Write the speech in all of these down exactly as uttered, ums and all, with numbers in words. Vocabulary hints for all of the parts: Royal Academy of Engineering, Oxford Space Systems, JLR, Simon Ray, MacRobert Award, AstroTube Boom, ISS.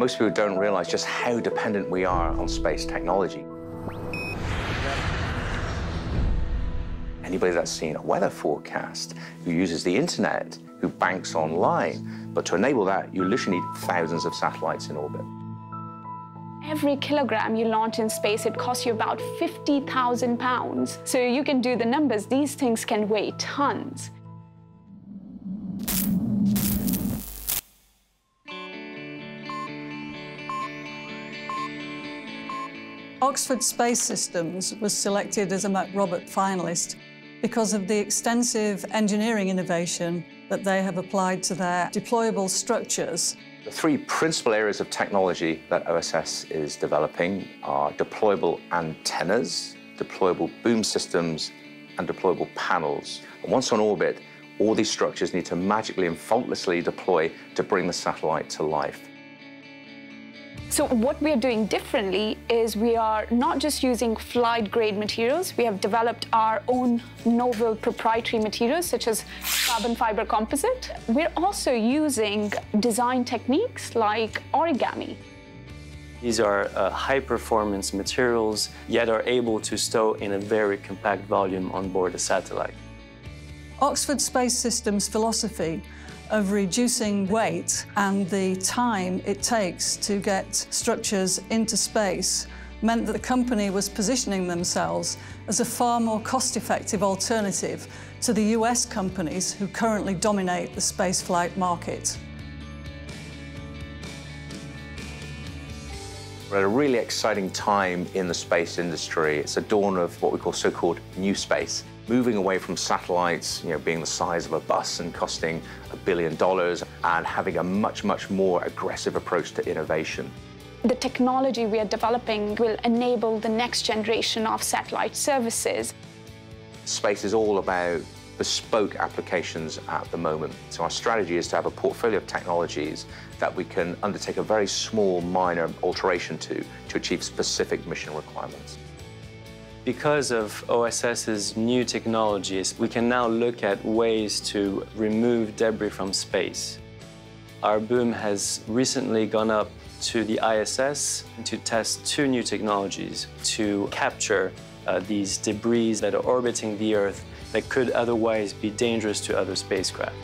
Most people don't realize just how dependent we are on space technology. Anybody that's seen a weather forecast, who uses the internet, who banks online, but to enable that, you literally need thousands of satellites in orbit. Every kilogram you launch in space, it costs you about fifty thousand pounds. So you can do the numbers. These things can weigh tons. Oxford Space Systems was selected as a MacRobert finalist because of the extensive engineering innovation that they have applied to their deployable structures. The three principal areas of technology that O S S is developing are deployable antennas, deployable boom systems, and deployable panels. And once on orbit, all these structures need to magically and faultlessly deploy to bring the satellite to life. So what we are doing differently is we are not just using flight-grade materials. We have developed our own novel proprietary materials, such as carbon fiber composite. We're also using design techniques like origami. These are uh, high-performance materials, yet are able to stow in a very compact volume on board a satellite. Oxford Space Systems' philosophy of reducing weight and the time it takes to get structures into space meant that the company was positioning themselves as a far more cost-effective alternative to the U S companies who currently dominate the spaceflight market. We're at a really exciting time in the space industry. It's the dawn of what we call so-called new space. Moving away from satellites, you know, being the size of a bus and costing a billion dollars and having a much, much more aggressive approach to innovation. The technology we are developing will enable the next generation of satellite services. Space is all about bespoke applications at the moment. So our strategy is to have a portfolio of technologies that we can undertake a very small, minor alteration to, to achieve specific mission requirements. Because of O S S's new technologies, we can now look at ways to remove debris from space. Our boom has recently gone up to the I S S to test two new technologies to capture uh, these debris that are orbiting the Earth that could otherwise be dangerous to other spacecraft.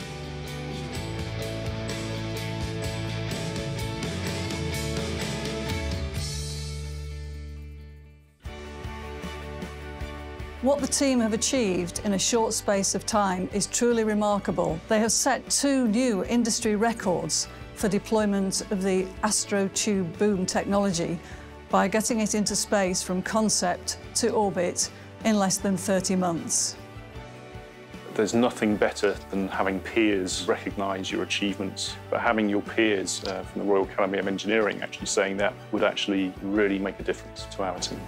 What the team have achieved in a short space of time is truly remarkable. They have set two new industry records for deployment of the AstroTube Boom technology by getting it into space from concept to orbit in less than thirty months. There's nothing better than having peers recognise your achievements, but having your peers uh, from the Royal Academy of Engineering actually saying that would actually really make a difference to our team.